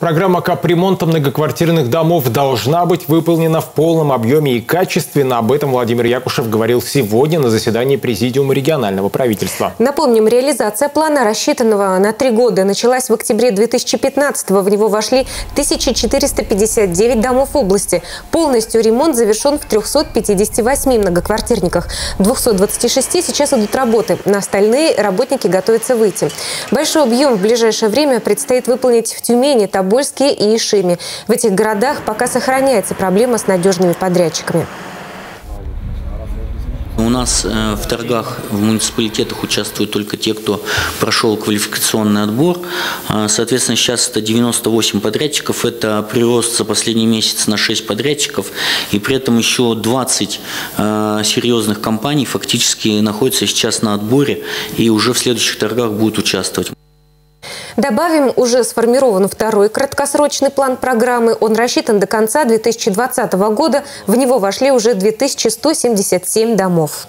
Программа капремонта многоквартирных домов должна быть выполнена в полном объеме и качественно. Об этом Владимир Якушев говорил сегодня на заседании Президиума регионального правительства. Напомним, реализация плана, рассчитанного на 3 года, началась в октябре 2015-го. В него вошли 1459 домов области. Полностью ремонт завершен в 358 многоквартирниках. 226 сейчас идут работы. На остальные работники готовятся выйти. Большой объем в ближайшее время предстоит выполнить в Тюмени, Тобольске и Ишиме. В этих городах пока сохраняется проблема с надежными подрядчиками. У нас в торгах в муниципалитетах участвуют только те, кто прошел квалификационный отбор. Соответственно, сейчас это 98 подрядчиков. Это прирост за последний месяц на 6 подрядчиков. И при этом еще 20 серьезных компаний фактически находятся сейчас на отборе и уже в следующих торгах будут участвовать. Добавим, уже сформирован второй краткосрочный план программы. Он рассчитан до конца 2020 года. В него вошли уже 2177 домов.